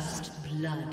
First blood.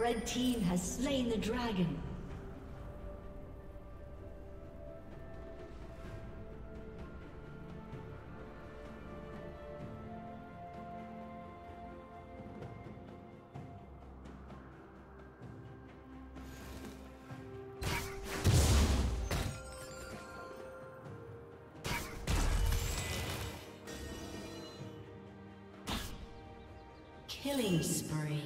Red team has slain the dragon. Killing spree.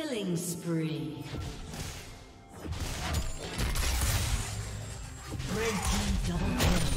Killing spree. Red team double kill.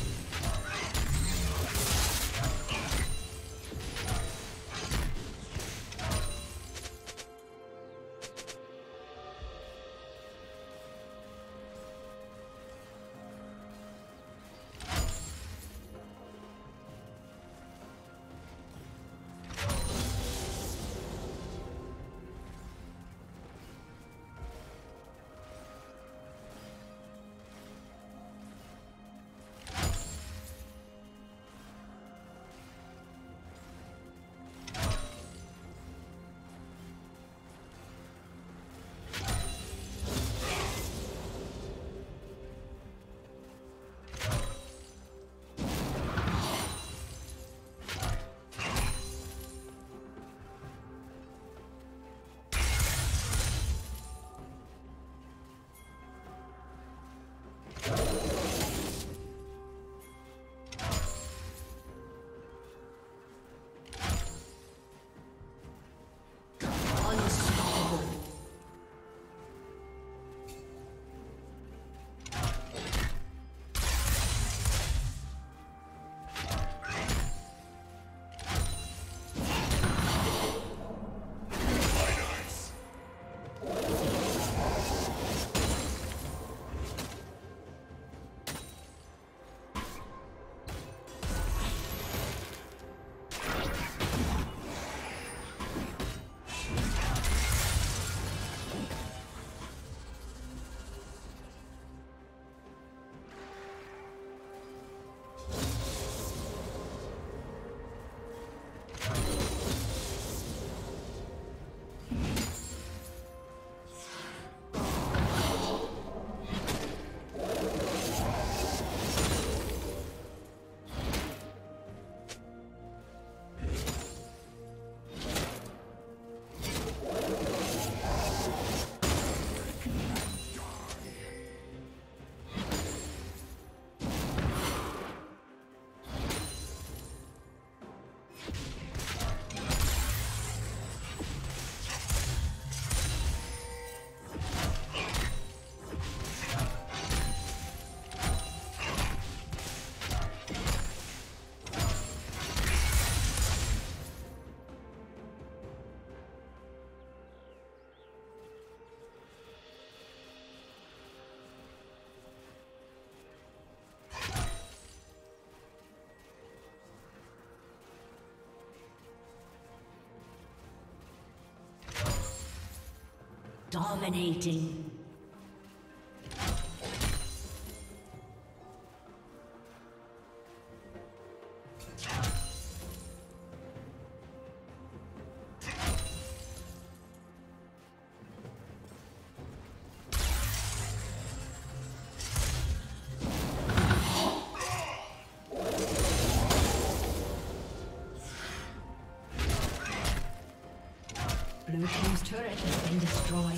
Dominating. Blue team's turret has been destroyed.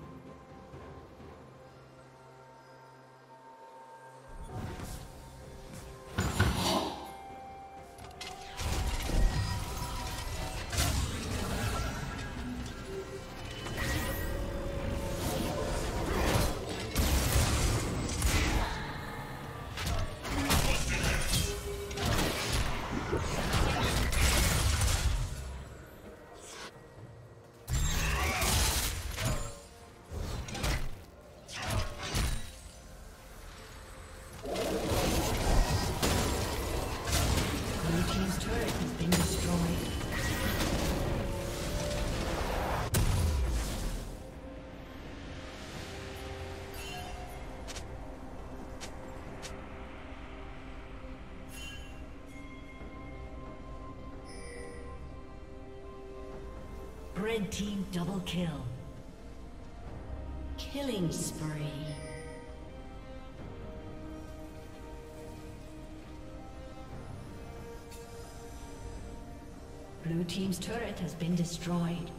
Red Team double kill. Killing spree. Blue Team's turret has been destroyed.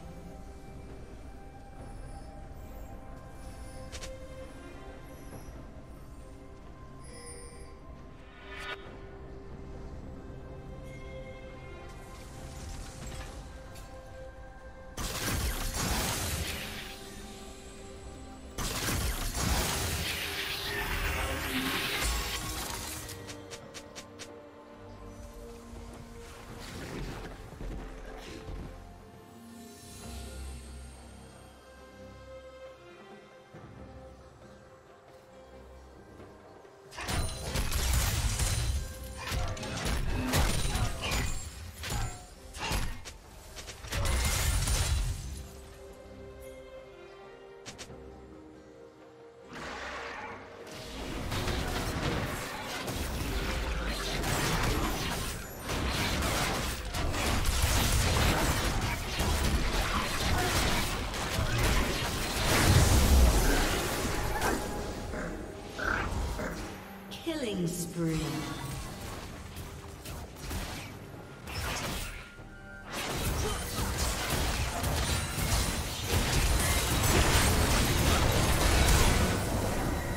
Spree.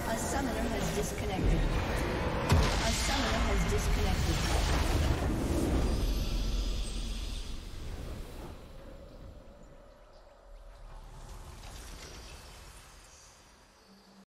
A summoner has disconnected.